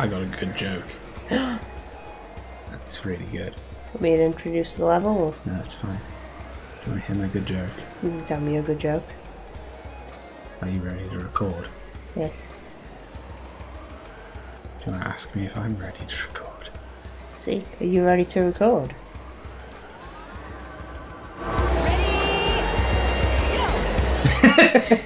I got a good joke. That's really good. Want me to introduce the level? Or? No, that's fine. Do you want to hear my good joke? You can tell me a good joke. Are you ready to record? Yes. Do you want to ask me if I'm ready to record? Zeke, are you ready to record? Ready, go!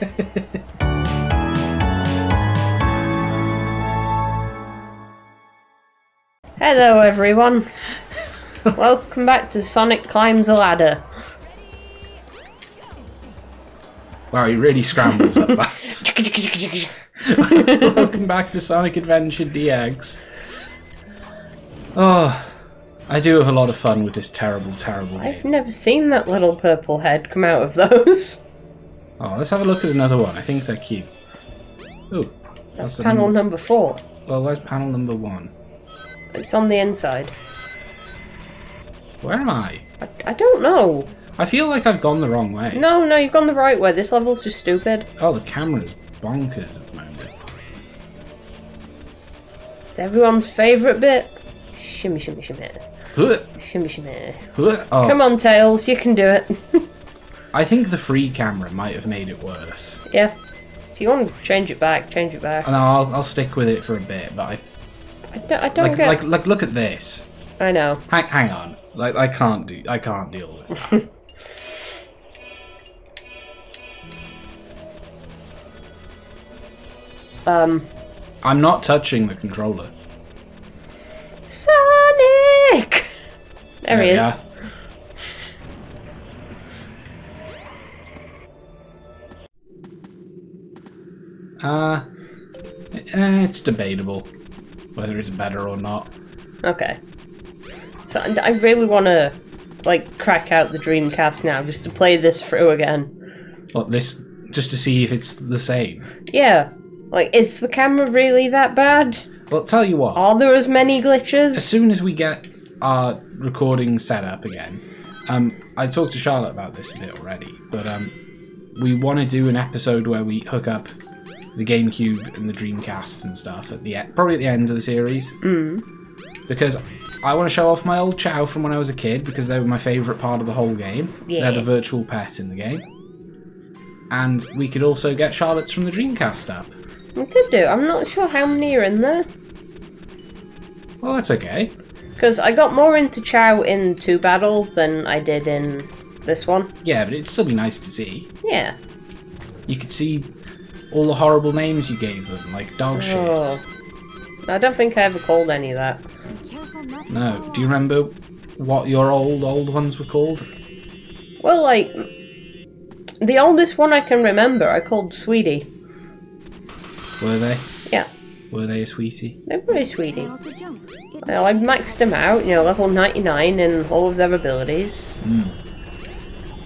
Hello everyone! Welcome back to Sonic Climbs a Ladder. Wow, he really scrambles up that. Welcome back to Sonic Adventure DX. Oh, I do have a lot of fun with this terrible, terrible game. I've never seen that little purple head come out of those. Oh, let's have a look at another one. I think they're cute. Oh, that's panel number 4. Well, where's panel number 1? It's on the inside. Where am I? I don't know. I feel like I've gone the wrong way. No, no, you've gone the right way. This level's just stupid. Oh, the camera's bonkers at the moment. It's everyone's favourite bit. Shimmy, shimmy, shimmy. Shimmy, shimmy. Oh. Come on, Tails, you can do it. I think the free camera might have made it worse. Yeah. If you want to change it back, change it back. No, I'll stick with it for a bit, but I don't like, get... Like, look at this. I know. Hang on. Like, I can't deal with that. I'm not touching the controller. Sonic! There he is. Are. It's debatable whether it's better or not. Okay. So I really want to, like, crack out the Dreamcast now, just to play this through again. What, this? Just to see if it's the same? Yeah. Like, is the camera really that bad? Well, tell you what. Are there as many glitches? As soon as we get our recording set up again, I talked to Charlotte about this a bit already, but we want to do an episode where we hook up the GameCube and the Dreamcast and stuff at the probably at the end of the series, because I want to show off my old Chao from when I was a kid, because they were my favourite part of the whole game. Yeah. They're the virtual pets in the game, and we could also get Charlotte's from the Dreamcast up. We could do. I'm not sure how many are in there. Well, that's okay. Because I got more into Chao in 2 Battle than I did in this one. Yeah, but it'd still be nice to see. Yeah. You could see all the horrible names you gave them, like dog shit. I don't think I ever called any of that. No. Do you remember what your old ones were called? Well, like, the oldest one I can remember, I called Sweetie. Were they? Yeah. Were they a sweetie? They were a sweetie. Well, I maxed them out, you know, level 99 in all of their abilities. Mm.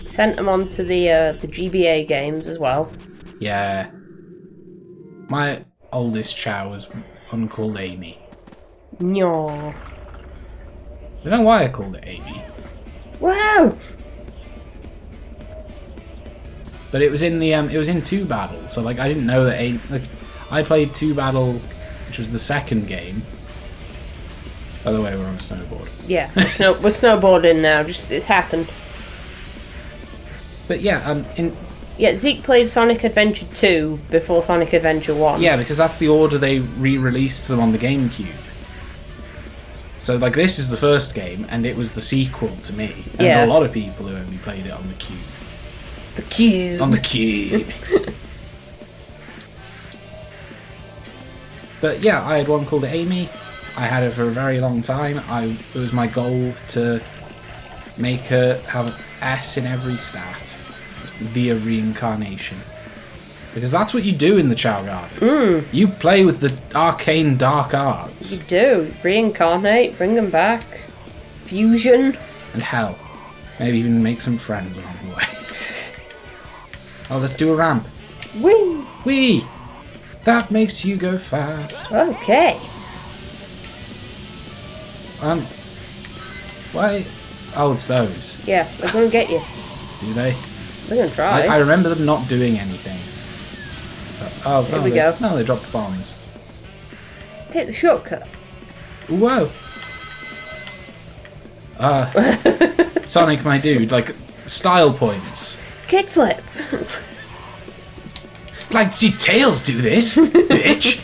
Sent them on to the GBA games as well. Yeah. My oldest Chao was one called Amy. No. I don't know why I called it Amy. Wow. But it was in the it was in 2 Battle, so like I didn't know that Amy. Like, I played 2 Battle, which was the second game. By the way, we're on a snowboard. Yeah, we're snowboarding now. Just it's happened. But yeah, Yeah, Zeke played Sonic Adventure 2 before Sonic Adventure 1. Yeah, because that's the order they re-released them on the GameCube. So, like, this is the first game, and it was the sequel to me. And a lot of people who only played it on the Cube. The Cube! On the Cube! But, yeah, I had one called Amy. I had her for a very long time. It was my goal to make her have an S in every stat via reincarnation, because that's what you do in the Chao Garden. You play with the arcane dark arts. You do reincarnate, bring them back, fusion, and hell, maybe even make some friends along the way. Oh, let's do a ramp. Whee! Whee! That makes you go fast. Okay. Why? Oh, it's those. Yeah, they're gonna get you. Do they? They're gonna try. I remember them not doing anything. But, oh, here we go. No, they dropped bombs. take the shortcut. Whoa. Sonic, my dude, like, style points. Kickflip. Like, see, Tails do this, bitch.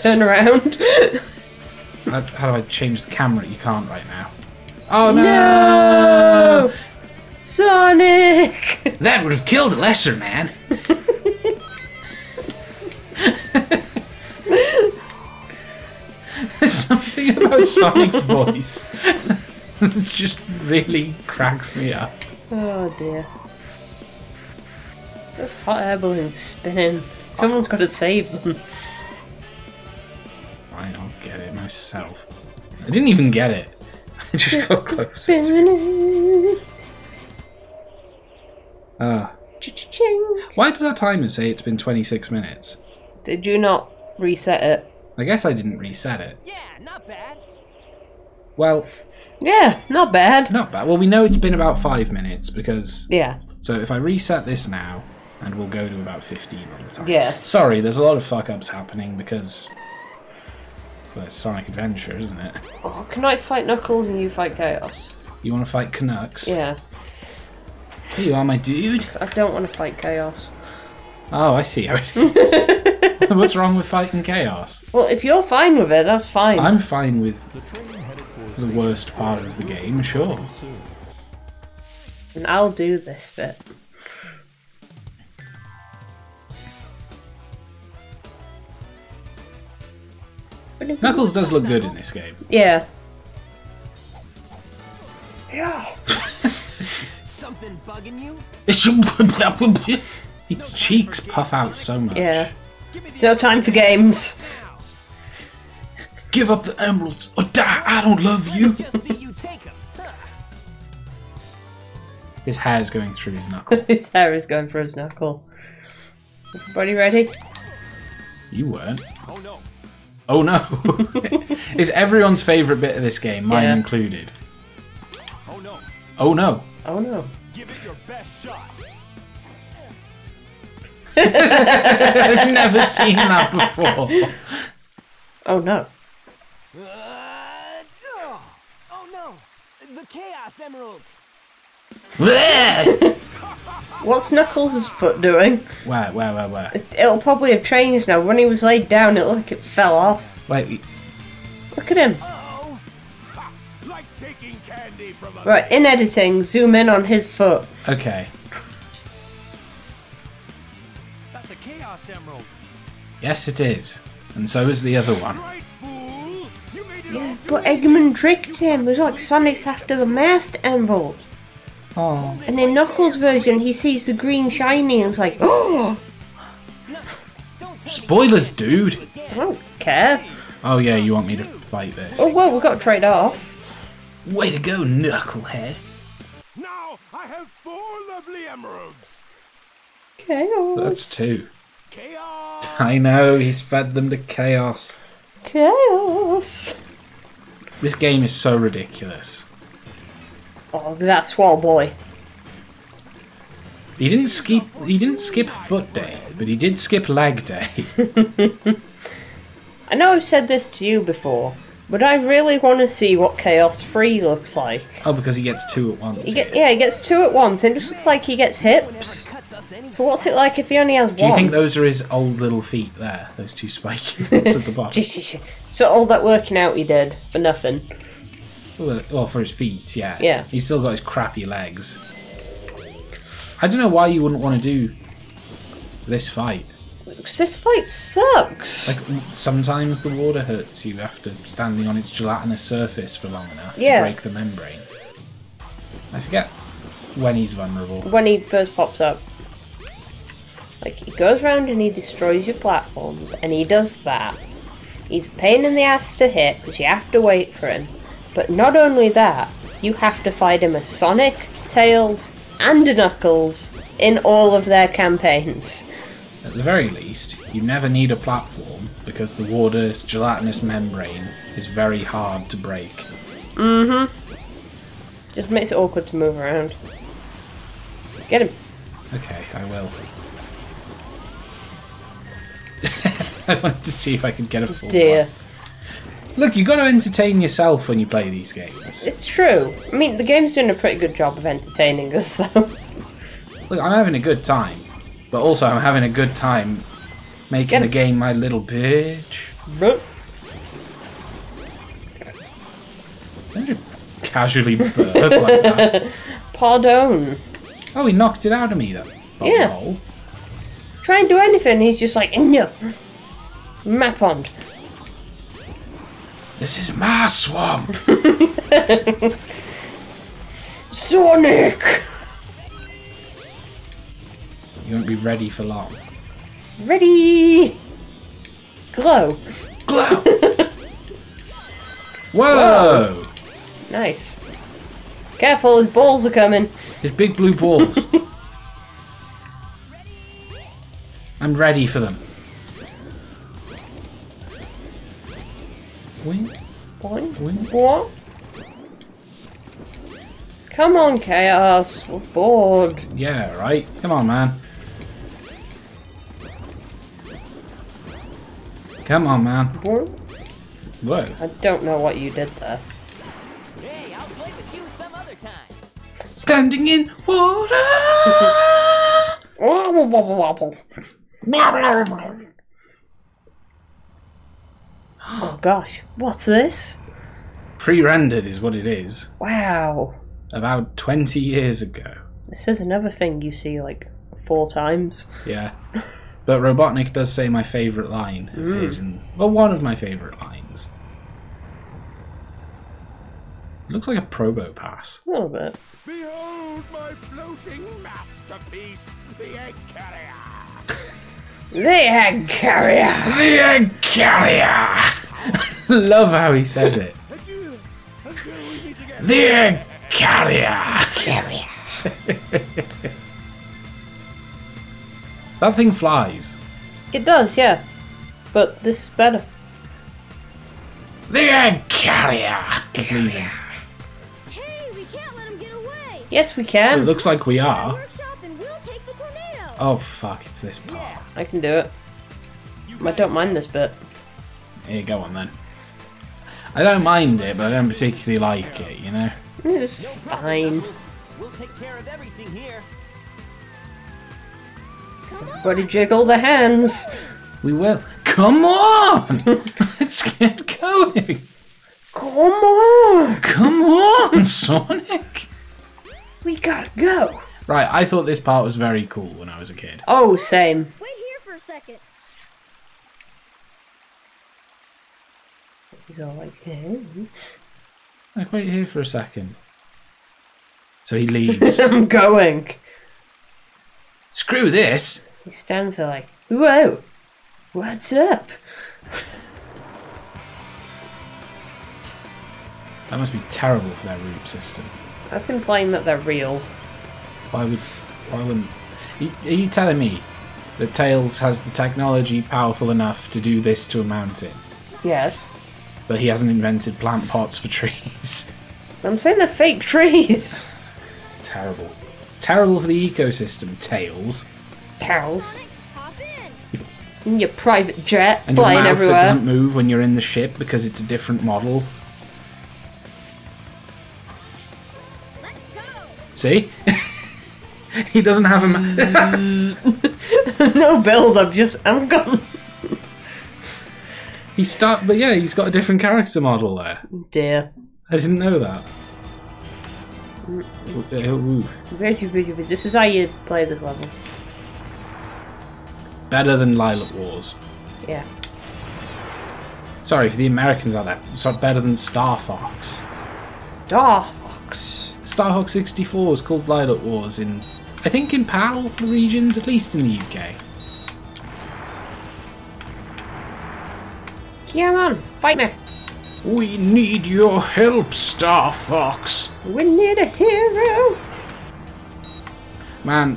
Turn around. How do I change the camera? You can't right now. Oh, no! No! Sonic! That would have killed a lesser man. There's something about Sonic's voice that just really cracks me up. Oh dear. Those hot air balloons spinning. Someone's got to save them. I don't get it myself. I didn't even get it. I just got close. Why does our timer say it's been 26 minutes? Did you not reset it? I guess I didn't reset it. Yeah, not bad. Well. Yeah, not bad. Not bad. Well, we know it's been about 5 minutes because. Yeah. So if I reset this now, and we'll go to about 15 on the time. Yeah. Sorry, there's a lot of fuck ups happening because. Well, it's Sonic Adventure, isn't it? Oh, can I fight Knuckles and you fight Chaos? You want to fight Canucks? Yeah. Here you are, my dude. I don't want to fight Chaos. Oh, I see how it is. What's wrong with fighting Chaos? Well, if you're fine with it, that's fine. I'm fine with the worst part of the game, sure. And I'll do this bit. Knuckles does look good in this game. Yeah. Yeah. Something bugging you? Its cheeks puff out so much. Yeah. There's no time for games. Give up the emeralds or die. I don't love you. His hair is going through his knuckle. His hair is going through his knuckle. Everybody ready? You weren't. Oh no. Oh no. It's everyone's favourite bit of this game, mine included. Oh no. Oh no. Oh no. Give it your best shot. I've never seen that before. Oh no. Oh no. The Chaos Emeralds. What's Knuckles' foot doing? Where? It'll probably have changed now. When he was laid down, it looked like it fell off. Wait. Look at him. Uh-oh. Ha, like taking candy from a right, in editing, zoom in on his foot. Okay. That's a Chaos Emerald. Yes, it is. And so is the other one. Right, fool. You made it but Eggman tricked him. It was like Sonic's after the Master Emerald. Oh. And in Knuckles' version, he sees the green shiny and is like, oh! Spoilers, dude! I don't care. Oh yeah, you want me to fight this? Oh well, we've got to trade off. Way to go, Knucklehead! Now I have 4 lovely emeralds. Chaos. That's 2. Chaos. I know he's fed them to Chaos. Chaos. This game is so ridiculous. Oh, that swole boy. He didn't skip foot day, but he did skip lag day. I know I've said this to you before, but I really want to see what Chaos 3 looks like. Oh, because he gets 2 at once. He gets 2 at once, and it's just like he gets hips. So what's it like if he only has 1? Do you think those are his old little feet there? Those 2 spiky bits at the bottom. So all that working out he did for nothing. Well, for his feet, yeah. Yeah. He's still got his crappy legs. I don't know why you wouldn't want to do this fight. Because this fight sucks. Like, sometimes the water hurts you after standing on its gelatinous surface for long enough to break the membrane. I forget when he's vulnerable. When he first pops up. Like, he goes around and he destroys your platforms, and he does that. He's a pain in the ass to hit, because you have to wait for him. But not only that, you have to fight him as Sonic, Tails, and Knuckles in all of their campaigns. At the very least, you never need a platform because the water's gelatinous membrane is very hard to break. Mm-hmm. Just makes it awkward to move around. Get him. Okay, I will. I wanted to see if I could get a full one. Look, you've got to entertain yourself when you play these games. It's true. I mean, the game's doing a pretty good job of entertaining us, though. Look, I'm having a good time. But also, I'm having a good time making the game my little bitch. But... don't you casually burp like that. Pardon. Oh, he knocked it out of me, though. Yeah. Try and do anything, he's just like, no. Map on. This is my swamp! Sonic! You won't be ready for long. Ready! Glow! Glow! Whoa! Whoa! Nice. Careful, his balls are coming. His big blue balls. I'm ready for them. Boing. Boing. Boing. Boing. Come on, Chaos. We're bored. Yeah, right. Come on, man. Come on, man. Boing. Whoa. I don't know what you did there. Hey, I'll play with you some other time. Standing in water. Wobble, wobble, wobble. Oh gosh, what's this? Pre-rendered is what it is. Wow. About 20 years ago. This is another thing you see like 4 times. Yeah. But Robotnik does say my favourite line of his, and, well, one of my favourite lines. It looks like a Probo Pass. A little bit. Behold my floating masterpiece, the Egg Carrier. The Egg Carrier! The Egg Carrier! Love how he says it. The Egg Carrier! Carrier. That thing flies. It does, yeah. But this is better. The Egg Carrier! Is leaving. Hey, we can't let him get away! Yes, we can. It looks like we are. Oh fuck, it's this part. Yeah, I can do it. I don't mind this bit. Here, go on then. I don't mind it, but I don't particularly like it, you know? It's fine. We'll take care of everything here. Everybody jiggle the hands. We will. Come on! Let's get going! Come on! Come on, Sonic! We gotta go! Right, I thought this part was very cool when I was a kid. Oh, same. Wait here for a second. He's all like, hey. Like, wait here for a second. So he leaves. I'm going. Screw this. He stands there like, whoa, what's up? That must be terrible for their root system. That's implying that they're real. Why wouldn't... Are you telling me that Tails has the technology powerful enough to do this to a mountain? Yes. But he hasn't invented plant pots for trees. I'm saying they're fake trees. Terrible. It's terrible for the ecosystem, Tails. Tails. In your private jet, and flying everywhere. And your mouth that doesn't move when you're in the ship because it's a different model. Let's go. See? He doesn't have a no build up, just I'm gone. But yeah, he's got a different character model there. Dear. I didn't know that. This is how you play this level. Better than Lylat Wars. Yeah. Sorry for the Americans out there. It's not better than Star Fox. Star Fox. Star Fox 64 is called Lylat Wars in I think in PAL regions, at least in the UK. Come on, fight me! We need your help, Star Fox! We need a hero! Man,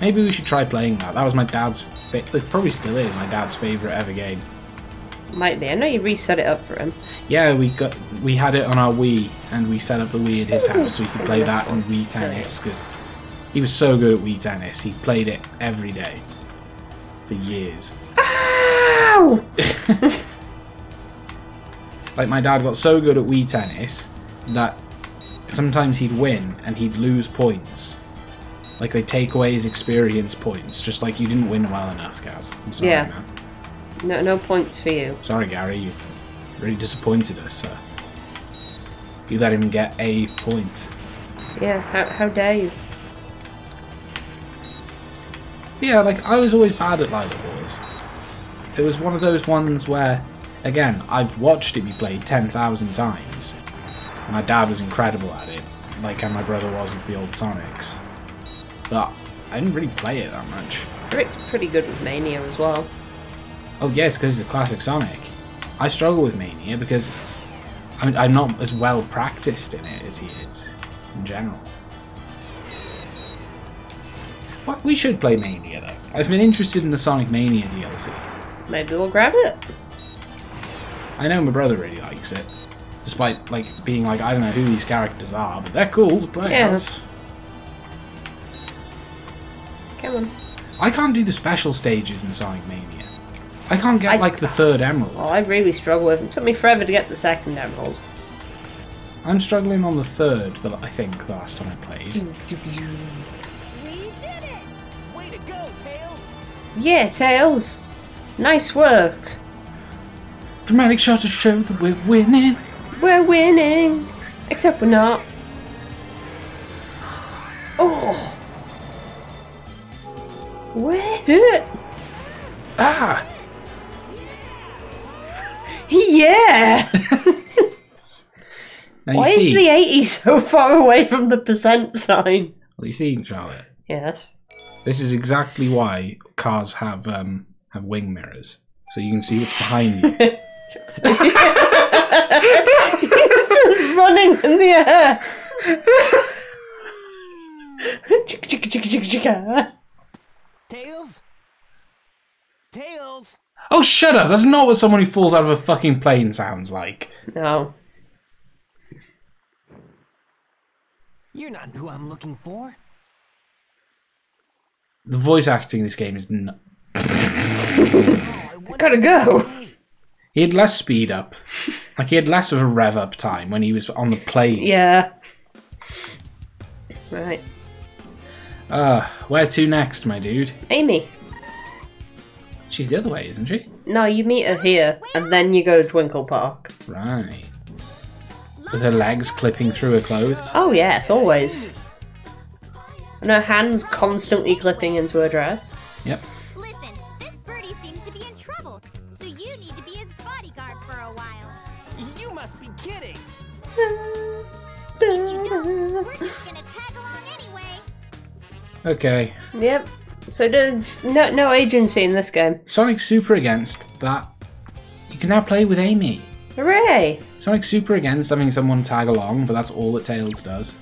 maybe we should try playing that. That was my dad's... It probably still is my dad's favourite ever game. Might be. I know you reset it up for him. Yeah, we had it on our Wii, and we set up the Wii at his house so we could play that and Wii Tennis, because... he was so good at Wii Tennis, he played it every day. For years. Ah! Ow! Like, my dad got so good at Wii tennis that sometimes he'd win and he'd lose points. Like, they take away his experience points, just like, you didn't win well enough, Gaz. I'm sorry, yeah. Man. No, no points for you. Sorry, Gary, you really disappointed us, sir. You let him get a point. Yeah, how dare you? Yeah, like, I was always bad at Lylat Wars. It was one of those ones where, again, I've watched it be played 10,000 times. My dad was incredible at it, like how my brother was with the old Sonics. But I didn't really play it that much. Rick's pretty good with Mania as well. Oh yes, because he's a classic Sonic. I struggle with Mania because I'm not as well practiced in it as he is in general. What, we should play Mania though. I've been interested in the Sonic Mania DLC. Maybe we'll grab it. I know my brother really likes it, despite like being like I don't know who these characters are, but they're cool to play as. Come on. I can't do the special stages in Sonic Mania. I can't get like the third emerald. Oh, I really struggle with it. It took me forever to get the second emerald. I'm struggling on the third, I think, the last time I played. We did it! Way to go, Tails! Yeah, Tails! Nice work! Dramatic shot to show that we're winning! We're winning! Except we're not. Oh! We're hurt! Ah! Yeah! Why is the 80 so far away from the % sign? Well, you see, Charlotte. Yes. This is exactly why cars have wing mirrors, so you can see what's behind you. Just running in the air. Tails. Tails. Oh, shut up! That's not what someone who falls out of a fucking plane sounds like. No. You're not who I'm looking for. The voice acting in this game is nuts. Gotta go! He had less speed up. Like, he had less of a rev up time when he was on the plane. Yeah. Right. Where to next, my dude? Amy. She's the other way, isn't she? No, you meet her here, and then you go to Twinkle Park. Right. With her legs clipping through her clothes? Oh yes, always. And her hands constantly clipping into her dress. Yep. Listen, this birdie seems to be in trouble, so you need to be his bodyguard for a while. You must be kidding! If you don't, we're just gonna tag along anyway. Okay. Yep. So there's no agency in this game. Sonic Super against that. You can now play with Amy. Hooray! Sonic Super against having someone tag along, but that's all that Tails does.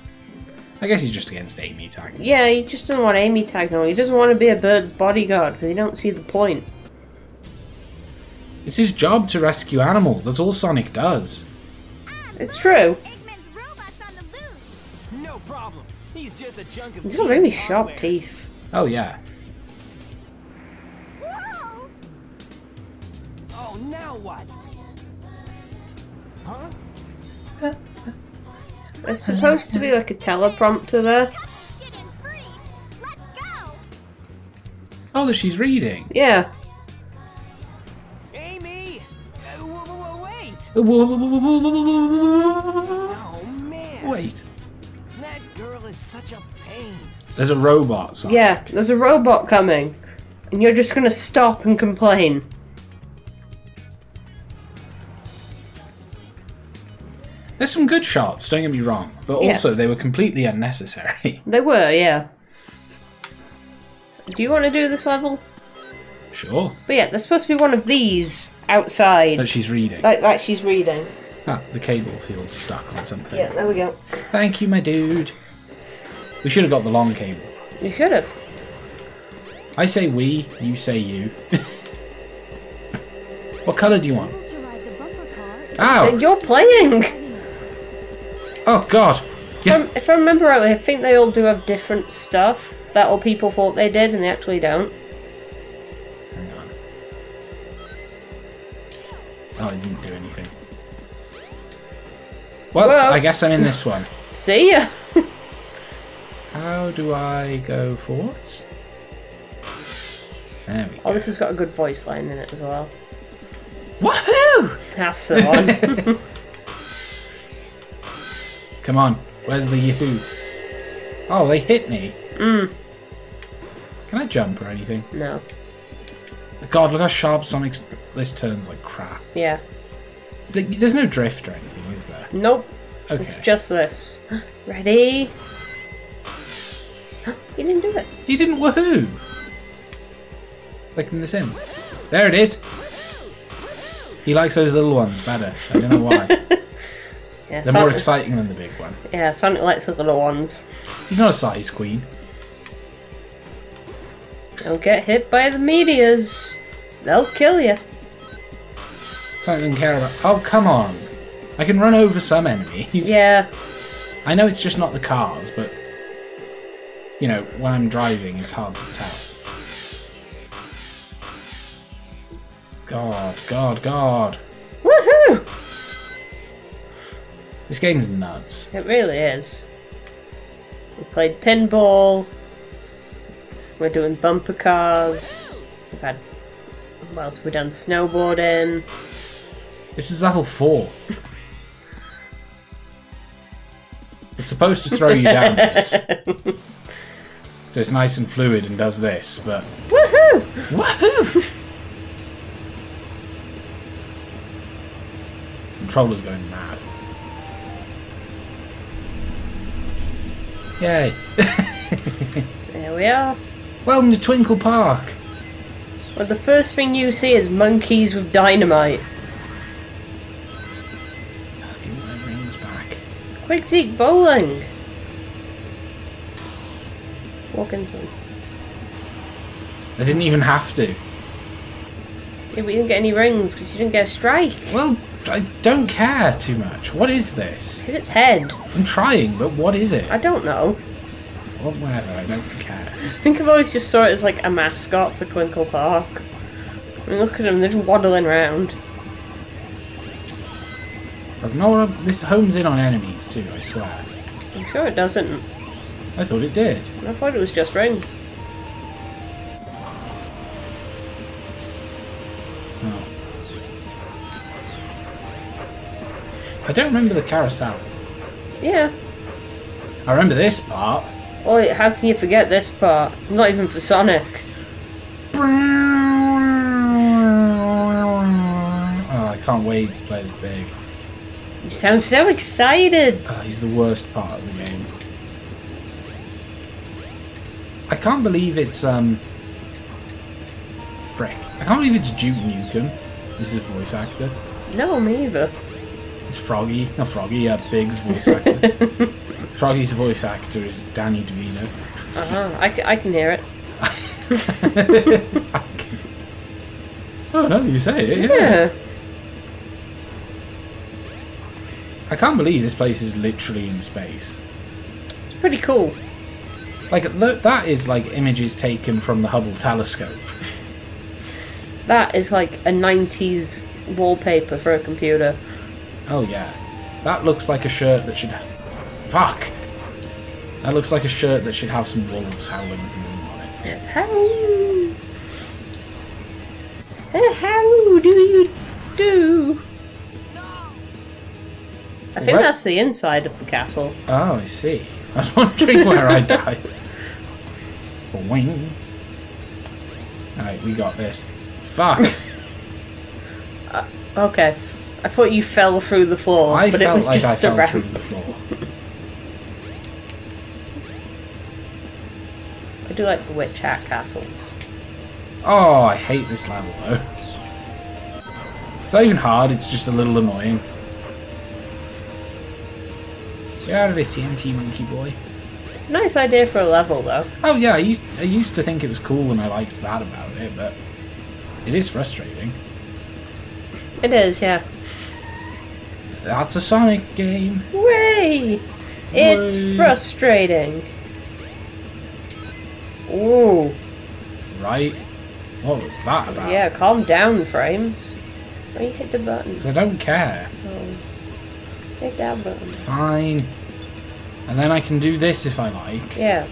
I guess he's just against Amy tagging. Yeah, he just doesn't want Amy tagging along. He doesn't want to be a bird's bodyguard because he don't see the point. It's his job to rescue animals. That's all Sonic does. It's true. Eggman's robot's on the loose. No problem. He's just a chunk of. He's got really sharp teeth. Oh yeah. Now what? Huh? There's supposed to be like a teleprompter there. Oh, that she's reading. Yeah. Amy, wait. Oh man. Wait. That girl is such a pain. There's a robot. Sonic. Yeah, there's a robot coming, and you're just gonna stop and complain. There's some good shots, don't get me wrong, but also they were completely unnecessary. They were, yeah. Do you want to do this level? Sure. But yeah, there's supposed to be one of these outside. That she's reading. Like she's reading. Ah, the cable feels stuck on something. Yeah, there we go. Thank you, my dude. We should have got the long cable. You should have. I say we, you say you. What colour do you want? Ow! You're playing! Oh god! Yeah. If I remember rightly, I think they all do have different stuff that all people thought they did and they actually don't. Hang on. Oh, you didn't do anything. Well, I guess I'm in this one. See ya! How do I go forwards? There we go. Oh, this has got a good voice line in it as well. Woohoo! That's the one. Come on, where's the yahoo? Oh, they hit me. Mm. Can I jump or anything? No. God, look how sharp Sonic's... This turns like crap. Yeah. There's no drift or anything, is there? Nope. Okay. It's just this. Ready? He didn't do it. He didn't woohoo! Clicking this in. There it is! He likes those little ones better. I don't know why. Yeah, they're more exciting than the big one. Yeah, Sonic likes the little ones. He's not a size queen. Don't get hit by the meteors. They'll kill you. Sonic doesn't care about... Oh, come on. I can run over some enemies. Yeah. I know it's just not the cars, but... You know, when I'm driving, it's hard to tell. God, God, God. Woohoo! This game's nuts. It really is. We played pinball. We're doing bumper cars. We've had... What else have we done? Snowboarding. This is level 4. It's supposed to throw you down this. So it's nice and fluid and does this, but... Woohoo! Woohoo! Controller's going mad. Yay. There we are. Welcome to Twinkle Park. Well, the first thing you see is monkeys with dynamite. I'll give my rings back. Quick, Zeke, bowling. Walk into them. I didn't even have to. Yeah, we didn't get any rings because you didn't get a strike. Well, I don't care too much. What is this? Hit its head. I'm trying, but what is it? I don't know. Well, whatever, I don't care. I think I've always just saw it as like a mascot for Twinkle Park. I mean, look at them, they're just waddling around. Doesn't all of this homes in on enemies too, I swear. I'm sure it doesn't. I thought it did. I thought it was just rings. I don't remember the carousel. Yeah. I remember this part. Oh, how can you forget this part? Not even for Sonic. Oh, I can't wait to play as Big. You sound so excited. Oh, he's the worst part of the game. I can't believe it's Frick. I can't believe it's Duke Nukem. This is a voice actor. No, me either. It's Froggy, not Froggy, Big's voice actor. Froggy's voice actor is Danny DeVito. Uh-huh. I can hear it. I can... Oh no, you say it, yeah. I can't believe this place is literally in space. It's pretty cool. Like, that is like images taken from the Hubble telescope. That is like a 90s wallpaper for a computer. Oh yeah, that looks like a shirt that should... Fuck! That looks like a shirt that should have some wolves howling on it. How do you do? I think that's the inside of the castle. Oh, I see. I was wondering where I died. Boing. Alright, we got this. Fuck! Okay. I thought you fell through the floor, but it was like just a ramp. I do like the witch hat castles. Oh, I hate this level though. It's not even hard, it's just a little annoying. Get out of it, TNT monkey boy. It's a nice idea for a level though. Oh yeah, I used to think it was cool and I liked that about it, but it is frustrating. It is, yeah. That's a Sonic game. Way! It's frustrating. Ooh. Right? What was that about? Yeah, calm down, frames. Why you hit the button? Because I don't care. Oh. Hit that button. Fine. And then I can do this if I like. Yeah.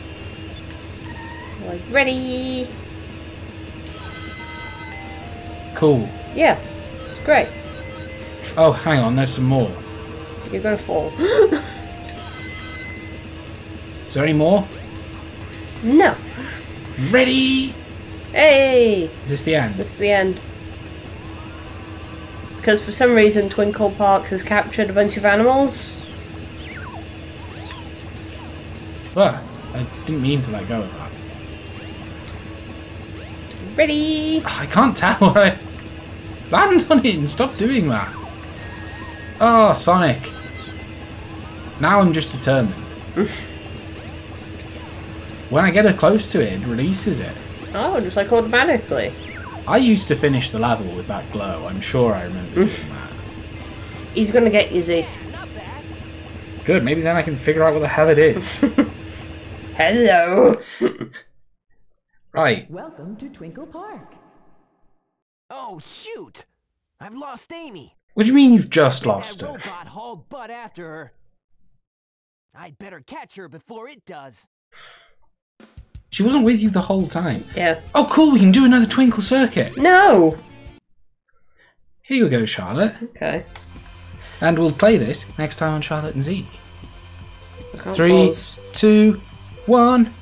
Like, ready! Cool. Yeah. It's great. Oh, hang on. There's some more. You're gonna fall. Is there any more? No. Ready? Hey! Is this the end? This is the end. Because for some reason Twinkle Park has captured a bunch of animals. Well, I didn't mean to let go of that. Ready? I can't tell where I... Land on it and stop doing that. Oh, Sonic. Now I'm just determined. When I get close to it, it releases it. Oh, just like automatically. I used to finish the level with that glow. I'm sure I remember doing that. He's gonna get you, Zeke. Good, maybe then I can figure out what the hell it is. Hello! Right. Welcome to Twinkle Park. Oh, shoot! I've lost Amy. What do you mean you've just lost her? That robot hauled butt after her. I'd better catch her before it does. She wasn't with you the whole time. Yeah. Oh, cool, we can do another Twinkle circuit. No! Here you go, Charlotte. Okay. And we'll play this next time on Charlotte and Zeke. 3, 2, 1.